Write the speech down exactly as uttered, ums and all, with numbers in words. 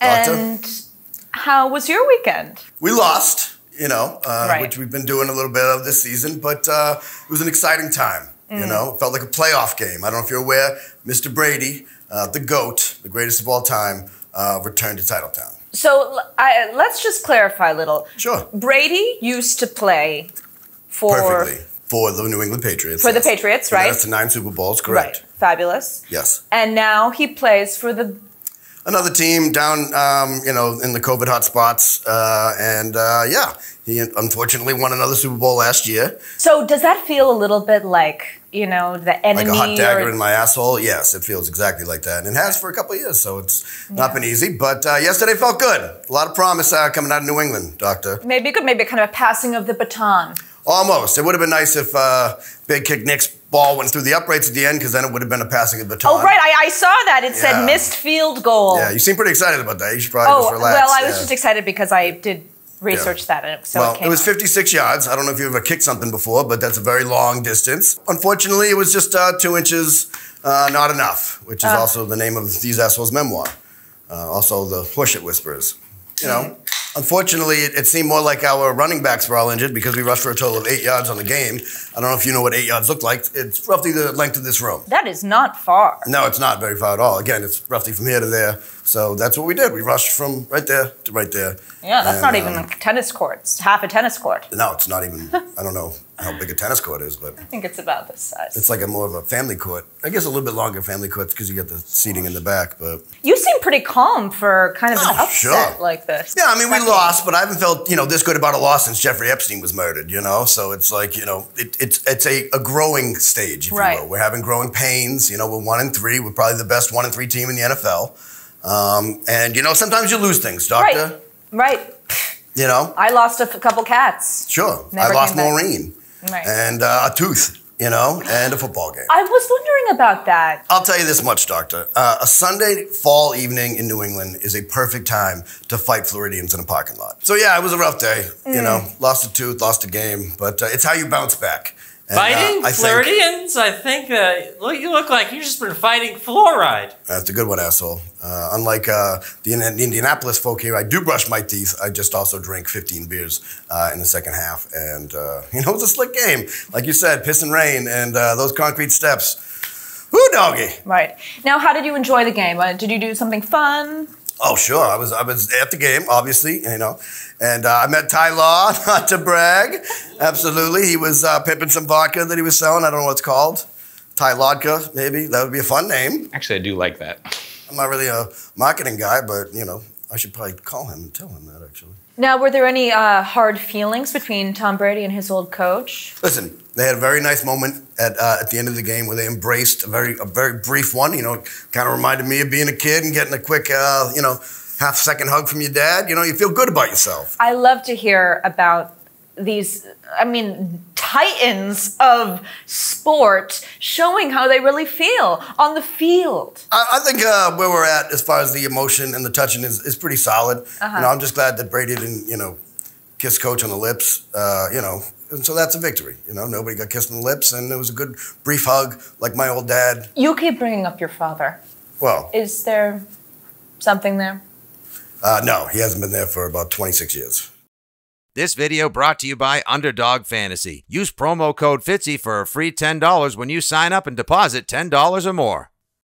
And how was your weekend? We lost, you know, uh, right. which we've been doing a little bit of this season, but uh, it was an exciting time. Mm. You know, it felt like a playoff game. I don't know if you're aware, Mister Brady, uh, the GOAT, the greatest of all time, uh, returned to Titletown. So I, let's just clarify a little. Sure. Brady used to play for... Perfectly. For the New England Patriots. For yes. the Patriots, right? That's the nine Super Bowls, correct. Right. Fabulous. Yes. And now he plays for the... Another team down, um, you know, in the COVID hotspots. Uh, and, uh, yeah, he unfortunately won another Super Bowl last year. So does that feel a little bit like, you know, the enemy? Like a hot dagger or... in my asshole? Yes, it feels exactly like that. And it has for a couple of years, so it's yeah. not been easy. But uh, yesterday felt good. A lot of promise uh, coming out of New England, Doctor. Maybe good. Maybe kind of a passing of the baton. Almost. It would have been nice if uh, Big Kick Nick's ball went through the uprights at the end, because then it would have been a passing of the baton. Oh, right. I, I saw that. It yeah. said missed field goal. Yeah, you seem pretty excited about that. You should probably oh, just relax. Well, I yeah. was just excited because I did research yeah. that. And so well, it, came it was fifty-six out. Yards. I don't know if you ever kicked something before, but that's a very long distance. Unfortunately, it was just uh, two inches, uh, not enough, which is uh. also the name of These Assholes' memoir. Uh, also, the Horseshit Whisperers. You know, mm-hmm. unfortunately, it, it seemed more like our running backs were all injured because we rushed for a total of eight yards on the game. I don't know if you know what eight yards looked like. It's roughly the length of this room. That is not far. No, it's not very far at all. Again, it's roughly from here to there. So that's what we did. We rushed from right there to right there. Yeah, that's and, not even um, like tennis courts. Half a tennis court. No, it's not even, I don't know how big a tennis court is, but. I think it's about this size. It's like a more of a family court. I guess a little bit longer family courts because you got the seating in the back, but. You seem pretty calm for kind of oh, an upset sure. like this. Yeah, I mean, we lost, but I haven't felt, you know, this good about a loss since Jeffrey Epstein was murdered, you know? So it's like, you know, it, it's it's a, a growing stage, if right. you will. We're having growing pains. You know, we're one and three. We're probably the best one and three team in the N F L. Um, and, you know, sometimes you lose things, Doctor. Right, right. You know? I lost a couple cats. Sure. Never I lost Maureen. Right. And uh, a tooth, you know, and a football game. I was wondering about that. I'll tell you this much, Doctor. Uh, a Sunday fall evening in New England is a perfect time to fight Floridians in a parking lot. So, yeah, it was a rough day. Mm. You know, lost a tooth, lost a game. But uh, it's how you bounce back. And, fighting uh, I Floridians? Think, I think uh, look, you look like you've just been fighting fluoride. That's a good one, asshole. Uh, unlike uh, the, the Indianapolis folk here, I do brush my teeth. I just also drink fifteen beers uh, in the second half. And, uh, you know, it was a slick game. Like you said, piss and rain and uh, those concrete steps. Woo, doggy. Right. Now, how did you enjoy the game? Uh, did you do something fun? Oh, sure. I was I was at the game, obviously, you know. And uh, I met Ty Law, not to brag. Absolutely. He was uh, pimping some vodka that he was selling. I don't know what it's called. Ty Lodka, maybe. That would be a fun name. Actually, I do like that. I'm not really a marketing guy, but, you know, I should probably call him and tell him that, actually. Now, were there any uh, hard feelings between Tom Brady and his old coach? Listen, they had a very nice moment at uh, at the end of the game where they embraced a very a very brief one. You know, kind of reminded me of being a kid and getting a quick, uh, you know, half-second hug from your dad. You know, you feel good about yourself. I love to hear about these, I mean, titans of sport showing how they really feel on the field. I, I think uh, where we're at as far as the emotion and the touching is, is pretty solid. Uh-huh. You know, I'm just glad that Brady didn't, you know, kiss coach on the lips, uh, you know. And so that's a victory. You know, nobody got kissed on the lips, and it was a good brief hug, like my old dad. You keep bringing up your father. Well. Is there something there? Uh, no, he hasn't been there for about twenty-six years. This video brought to you by Underdog Fantasy. Use promo code FITZY for a free ten dollars when you sign up and deposit ten dollars or more.